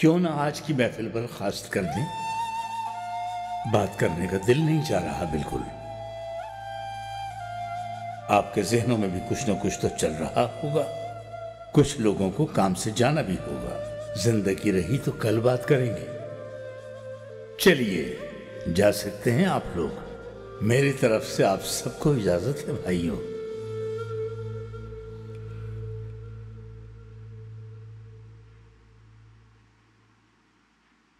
क्यों ना आज की महफिल पर खास कर दें। बात करने का दिल नहीं चाह रहा बिल्कुल, आपके जहनों में भी कुछ ना कुछ तो चल रहा होगा। कुछ लोगों को काम से जाना भी होगा। जिंदगी रही तो कल बात करेंगे। चलिए जा सकते हैं आप लोग। मेरी तरफ से आप सबको इजाजत है भाइयों।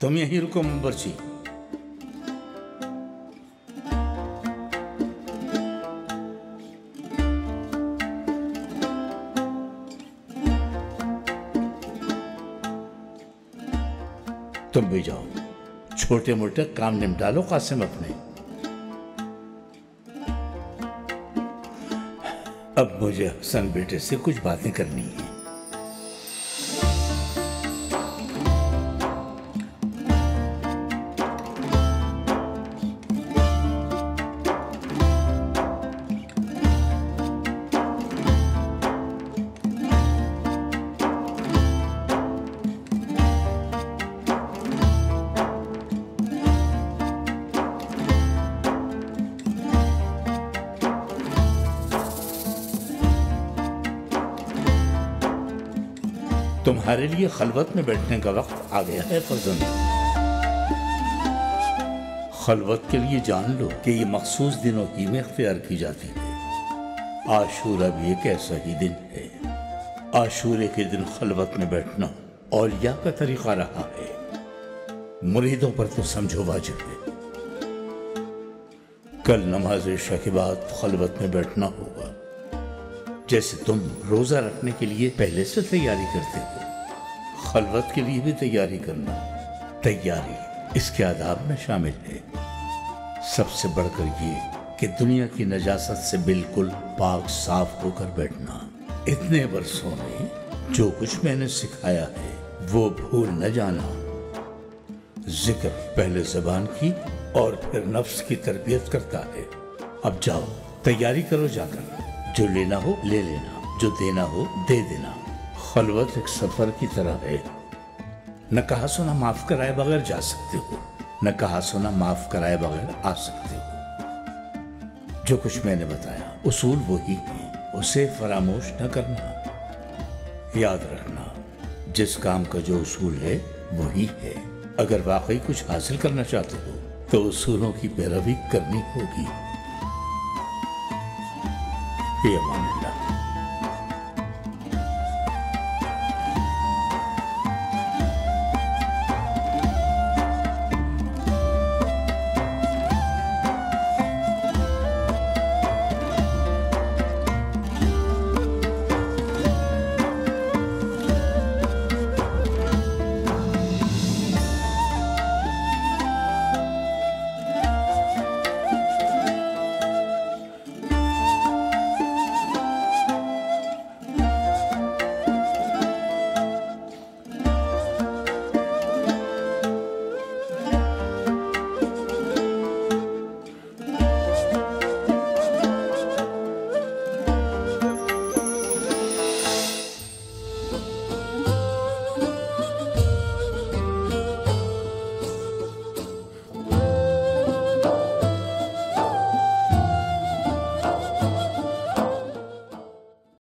तुम यहीं रुको मुबर्ची। तुम भी जाओ, छोटे मोटे काम निपटा लो कासिम अपने। अब मुझे हसन बेटे से कुछ बातें करनी है। तुम्हारे लिए खलवत में बैठने का वक्त आ गया है फर्जंद। खलवत के लिए जान लो कि ये मखसूस दिनों की में इख्तियार की जाती है। आशूरा भी एक ऐसा ही दिन है। आशूरे के दिन खलवत में बैठना औलिया का तरीका रहा है, मुरीदों पर तो समझो वाजिब है। कल नमाज इशा के बाद खलवत में बैठना होगा, जैसे तुम रोजा रखने के लिए पहले से तैयारी करते हो। खलवत के लिए भी तैयारी करना, तैयारी इसके आदाब में शामिल है। सबसे बढ़कर ये कि दुनिया की नजासत से बिल्कुल पाक साफ होकर बैठना। इतने वर्षों में जो कुछ मैंने सिखाया है वो भूल न जाना। जिक्र पहले जबान की और फिर नफ्स की तरबियत करता है। अब जाओ तैयारी करो जाकर, जो लेना हो ले लेना, जो देना हो दे देना। खलवत एक सफर की तरह है। न कहा सुना माफ कराए बगैर जा सकते हो, न कहा सुना माफ कराए बगैर आ सकते हो। जो कुछ मैंने बताया उसूल वही है, उसे फरामोश न करना। याद रखना जिस काम का जो उसूल है वही है। अगर वाकई कुछ हासिल करना चाहते हो तो उसूलों की पैरवी करनी होगी। ये मामला